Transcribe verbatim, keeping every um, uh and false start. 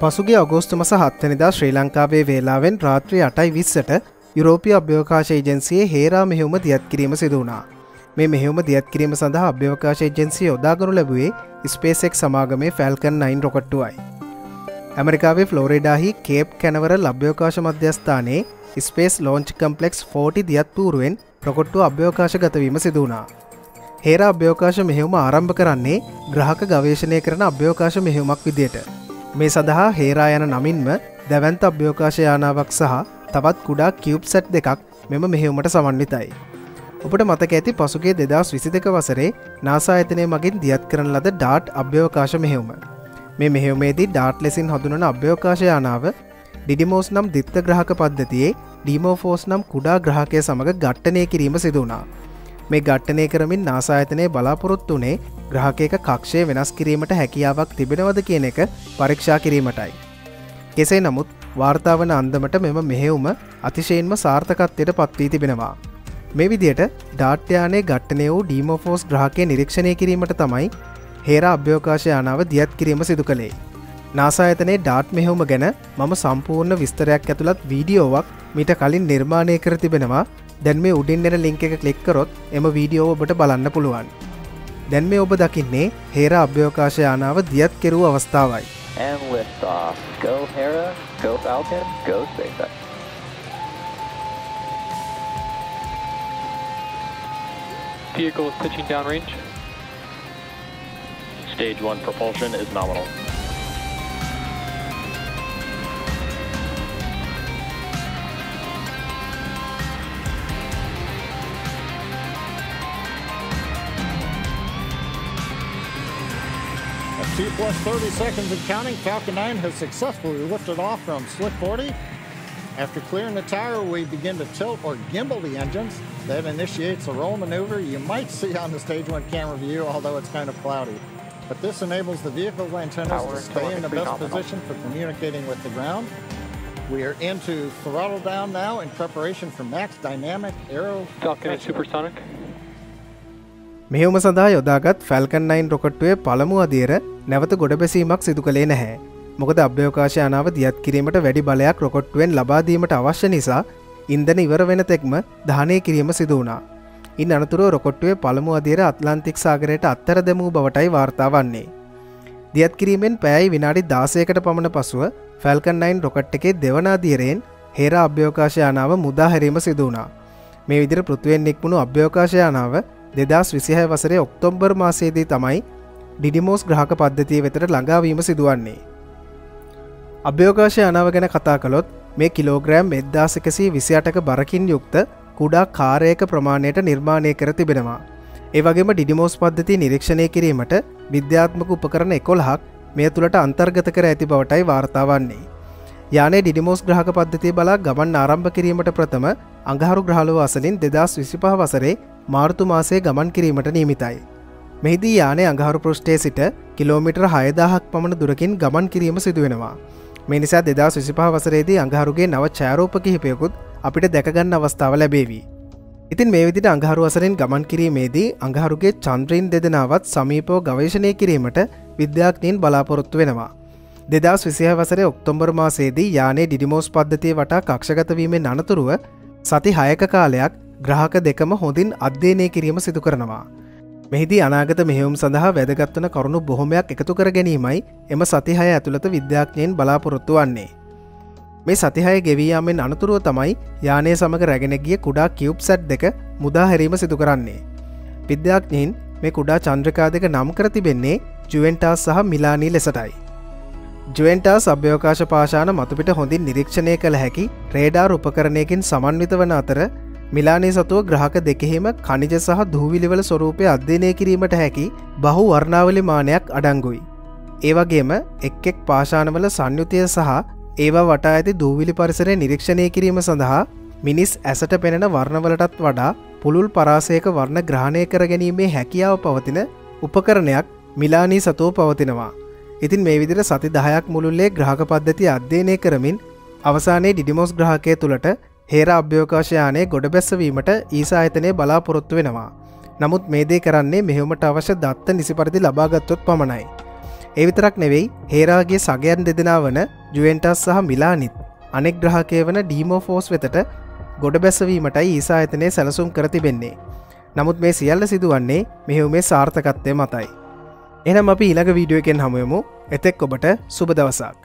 පසුගිය අගෝස්තු මස හත් වෙනිදා ශ්‍රී ලංකාවේ වේලාවෙන් රාත්‍රී අටයි විස්සට යුරෝපීය අභ්‍යවකාශ ඒජන්සියේ හේරා මෙහෙයුම දියත් කිරීම සිදු වුණා. මේ මෙහෙයුම දියත් කිරීම සඳහා අභ්‍යවකාශ ඒජන්සිය යොදාගනු ලැබුවේ SpaceX සමාගමේ Falcon නine රොකට්ටුවයි. ඇමරිකාවේ ෆ්ලෝරිඩාහි Cape Canaveral අභ්‍යවකාශ මධ්‍යස්ථානයේ Space Launch Complex forty දියත් පූර්වෙන් රොකට්ටුව අභ්‍යවකාශගත වීම සිදු වුණා. හේරා අභ්‍යවකාශ මෙහෙයුම ආරම්භ කරන්නේ ග්‍රහක ගවේෂණය කරන අභ්‍යවකාශ මෙහෙයුමක් විදියට. මේ සඳහා හේරා යන නමින්ම දැවැන්ත අභ්‍යවකාශ යානාවක් සහ තවත් කුඩා කියුබ්සැට් දෙකක් මෙම මෙහෙයුමට සමන්විතයි. ඔබට මතක ඇති පසුගිය දෙදහස් විසිදෙක වසරේ NASA ආයතනය මගින් දියත් කරන ලද ඩාර්ට් අභ්‍යවකාශ මෙහෙයුම. මේ මෙහෙයුමේදී ඩාර්ට් ලෙසින් හඳුන්වන අභ්‍යවකාශ යානාව ඩිඩිමෝස් නම් ද්විත්ව ග්‍රහක පද්ධතියේ ඩිමෝෆෝස් නම් කුඩා ග්‍රහකය සමග ඝට්ටනය කිරීම සිදු වුණා. මේ ඝට්ටනය කරමින් NASA ආයතනයේ බලාපොරොත්තු වුණේ ග්‍රහකයක කක්ෂය වෙනස් කිරීමට හැකියාවක් තිබෙනවද කියන එක පරීක්ෂා කිරීමටයි. කෙසේ නමුත් වාර්තා වන අන්දමට මෙම මෙහෙයුම අතිශයින්ම සාර්ථකත්වයට පත් වී තිබෙනවා. මේ විදිහට ඩාර්ට් යානයේ ඝට්ටනය වූ ඩිමෝෆෝස් ග්‍රහකය නිරීක්ෂණය කිරීමට තමයි හේරා අභ්‍යවකාශ යානාව දියත් කිරීම සිදු කළේ. NASA ආයතනයේ ඩාර්ට් මෙහෙයුම ගැන මම සම්පූර්ණ විස්තරයක් ඇතුළත් වීඩියෝවක් මීට කලින් නිර්මාණය කර තිබෙනවා. දැන් මේ උඩින් එන ලින්ක් එක ක්ලික් කරොත් එම වීඩියෝව ඔබට බලන්න පුළුවන්. දැන් මේ ඔබ දකින්නේ හේරා අභ්‍යවකාශ යානාව දියත් කෙරූ අවස්ථාවයි. And lift off. Go Hera, go Falcon, go SpaceX. Vehicle is pitching downrange. Stage one propulsion is nominal. two plus thirty seconds and counting, Falcon nine has successfully lifted off from Slick forty. After clearing the tower, we begin to tilt or gimbal the engines. That initiates a roll maneuver you might see on the stage one camera view, although it's kind of cloudy. But this enables the vehicle's antennas tower to stay in the best nominal position for communicating with the ground. We are into throttle down now in preparation for max dynamic aero. Falcon is supersonic. මෙහෙයුම සඳහා යොදාගත් Falcon nine රොකට්ටුවේ පළමු අදියර නැවත ගොඩබැසීමක් සිදු කළේ නැහැ. මොකද අභ්‍යවකාශ යානාව දියත් කිරීමට වැඩි බලයක් රොකට්ටුවෙන් ලබා දීමට අවශ්‍ය නිසා ඉන්ධන ඉවර වෙන තෙක්ම දහනය කිරීම සිදු වුණා. ඉන් අනතුරුව රොකට්ටුවේ පළමු අදියර ඇට්ලන්ටික් සාගරයට අත්තර දැමූ බවටයි වාර්තා වන්නේ. දියත් කිරීමෙන් පැයයි විනාඩි දාසයකට පමණ පසුව Falcon nine රොකට් එකේ දෙවන අදියරෙන් හේරා අභ්‍යවකාශ යානාව මුදා හැරීම සිදු වුණා. මේ විදිහට පෘථිවියෙන් නික්මුණු අභ්‍යවකාශ යානාව දෙදහස් විසිහය වසරේ ඔක්තෝබර් මාසයේදී තමයි ඩිඩිමෝස් ග්‍රහක පද්ධතිය වෙතට ළඟාවීම සිදුවන්නේ. අභ්‍යවකාශ යානාව ගැන කතා කළොත් මේ කිලෝග්‍රෑම් එක්දාස් එකසිය විසිඅටක බරකින් යුක්ත කුඩා කාර්යයක ප්‍රමාණයට නිර්මාණය කර තිබෙනවා. ඒ වගේම ඩිඩිමෝස් පද්ධතිය නිරීක්ෂණය කිරීමට විද්‍යාත්මක උපකරණ එකොළහක් මේ තුළට අන්තර්ගත කර ඇති බවටයි වාර්තා වන්නේ. යානයේ ඩිඩිමෝස් ග්‍රහක පද්ධතිය බලා ගමන් ආරම්භ කිරීමට ප්‍රථම අඟහරු ග්‍රහලෝක අසලින් දෙදහස් විසිපහ වසරේ මාර්තු මාසයේ ගමන් කිරීමට නියමිතයි. මෙහිදී යානය අඟහරු පෘෂ්ඨයේ සිට කිලෝමීටර් හයදාහක් පමණ දුරකින් ගමන් කිරීම සිදු වෙනවා. මේ නිසා දෙදහස් විසිපහ වසරේදී අඟහරුගේ නව ඡායාරූප කිහිපයකුත් අපිට දැක ගන්න අවස්ථාව ලැබේවි. ඉතින් මේ විදිහට අඟහරු වසරෙන් ගමන් කිරීමේදී අඟහරුගේ චන්ද්‍රයන් දෙදෙනාවත් සමීපව ගවේෂණය කිරීමට විද්‍යාඥයින් බලාපොරොත්තු වෙනවා. දෙදහස් විසිහය වසරේ ඔක්තෝබර් මාසයේදී යානයේ ඩිඩිමෝස් පද්ධතිය වටා කක්ෂගත වීමෙන් අනතුරුව සති හයක කාලයක් ග්‍රහක දෙකම හොඳින් අධ්‍යයනය කිරීම සිදු කරනවා. මෙහිදී අනාගත මෙහෙයුම් සඳහා වැදගත්වන කරුණු බොහොමයක් එකතු කර ගැනීමයි එම සතිහය ඇතුළත විද්‍යාඥයන් බලාපොරොත්තු වන්නේ. මේ සතිහය ගෙවී යාමෙන් අනතුරුව තමයි යානය සමග රැගෙන ගිය කුඩා කියුබ්සැට් දෙක මුදා හැරීම සිදු කරන්නේ. විද්‍යාඥයන් මේ කුඩා චන්ද්‍රකා දෙක නම් කර තිබෙන්නේ ජුවෙන්ටාස් සහ මිලානි ලෙසටයි. ජුවෙන්ටාස් අභ්‍යවකාශ පාෂාණ මතුපිට හොඳින් නිරීක්ෂණය කළ හැකි රේඩාර් උපකරණයකින් සමන්විත වන අතර මිලානි සතුව ග්‍රහක දෙකෙහිම ඛනිජ සහ දූවිලිවල ස්වරූපය අධ්‍යයනය කිරීමට හැකි බහු වර්ණාවලි මානයක් අඩංගුයි. ඒ වගේම එක් එක් පාෂාණවල සංයුතිය සහ ඒවා වටා ඇති දූවිලි පරිසරය නිරීක්ෂණය කිරීම සඳහා මිනිස් ඇසට පෙනෙන වර්ණවලටත් වඩා පුළුල් පරාසයක වර්ණ ග්‍රහණය කර ගැනීමේ හැකියාව පවතින උපකරණයක් මිලානි සතුව පවතිනවා. ඉතින් මේ විදිහට සති දහයක් මුළුල්ලේ ග්‍රහක පද්ධතිය අධ්‍යයනය කරමින් අවසානයේ ඩිඩිමෝස් ග්‍රහකය තුලට හේරා අභ්‍යවකාශ යානයේ ගොඩබැසවීමට ඊසා ආයතනය බලාපොරොත්තු වෙනවා. නමුත් මේ දේ කරන්නේ මෙහෙයුමට අවශ්‍ය දත්ත නිසි පරිදි ලබාගත්තොත් පමණයි. ඒ විතරක් නෙවෙයි හේරාගේ සගයන් දෙදෙනා වන ජුවෙන්ටස් සහ මිලානිත් අනෙක් ග්‍රහකය වන ඩිමෝෆෝස් වෙතට ගොඩ බැසවීමටයි ඊසා ආයතනයේ සැලසුම් කර තිබෙන්නේ. නමුත් මේ සියල්ල සිදුවන්නේ මෙහෙයුමේ සාර්ථකත්වය මතයි. එහෙනම් අපි ඊළඟ වීඩියෝ එකෙන් හමු වෙමු. එතෙක් ඔබට සුබ දවසක්.